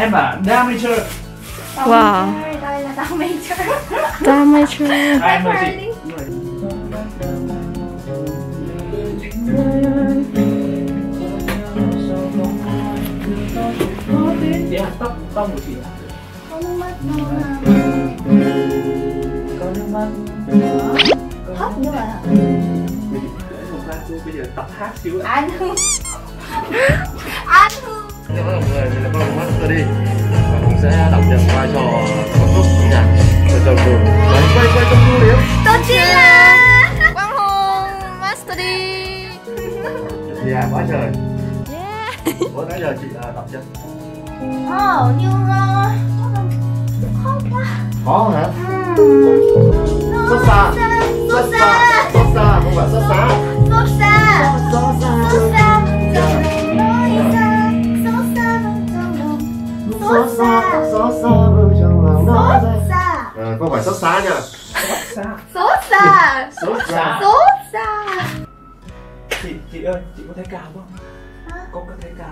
Em bảo diameter. Wow. Đây là diameter. Diameter. Ai nói gì? Để tóc tông của chị ạ. Có nước mắt đâu mà. Có nước mắt. Hấp như vậy ạ. Bây giờ tập hát xíu. Anh Hương. Anh Hương. Cảm ơn mọi người, mình là Long Mắt Study. Và cũng sẽ đảm nhận vai trò con tốt trong nhà. Rồi chồng rồi. Quay trong du điểm. Tôi chính là Quang Hùng Mắt Study. Dạ quá trời. Yeah. Ủa nãy giờ chị tập chưa? Ồ, như là... khó quá. Khó hả? Rất xa. Rất xa. Rất xa, không phải rất xa. Rất xa. Rất xa. Rất xa. Rất xa. Rất xa. Không phải rất xa nha. Rất xa. Rất xa. Rất xa. Chị ơi, chị có thấy cao không? Con có thấy cao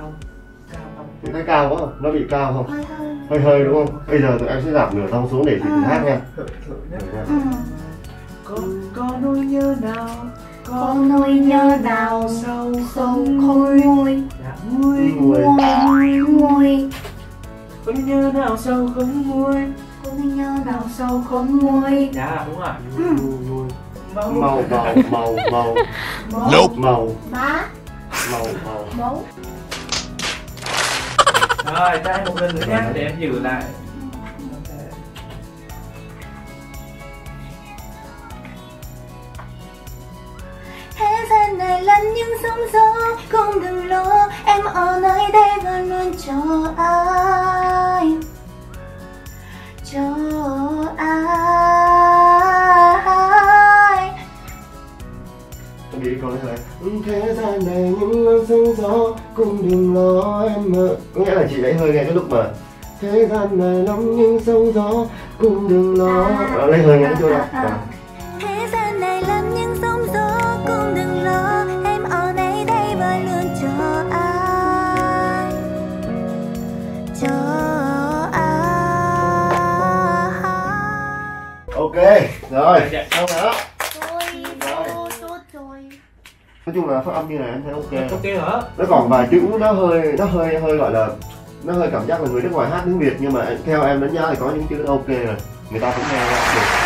không? Thấy cao quá, nó bị cao không? Hơi hơi đúng không? Bây giờ tụi em sẽ giảm nửa tông xuống để chị hát nha. Có nỗi nhớ nào, có nỗi nhớ nào sâu không khôi nguôi nguôi nguôi nguôi. Có nỗi nhớ nào sâu không nguôi, có nỗi nhớ nào sâu không nguôi. Dạ đúng rồi. Màu màu màu màu màu màu màu màu màu. Rồi trai một lần nữa nhé, để em giữ lại. Thế gian này là những sóng gió, không đừng lo, em ở nơi đây và luôn cho ai, cho ai. Em nghĩ câu đấy rồi. Thế gian này những sóng gió, không đừng lo em ở. Có nghĩa là chị ấy hơi nghe cái lúc mà thế gian này lắm những sóng gió, không đừng lo. Lấy hơi ngắn chưa nào? Ok, rồi. Xong rồi. Nói chung là phát âm như này em thấy ok. Ok hả? Nó còn vài chữ nó hơi gọi là nó hơi cảm giác là người nước ngoài hát tiếng Việt, nhưng mà theo em đánh giá thì có những chữ ok rồi. Người ta cũng nghe được.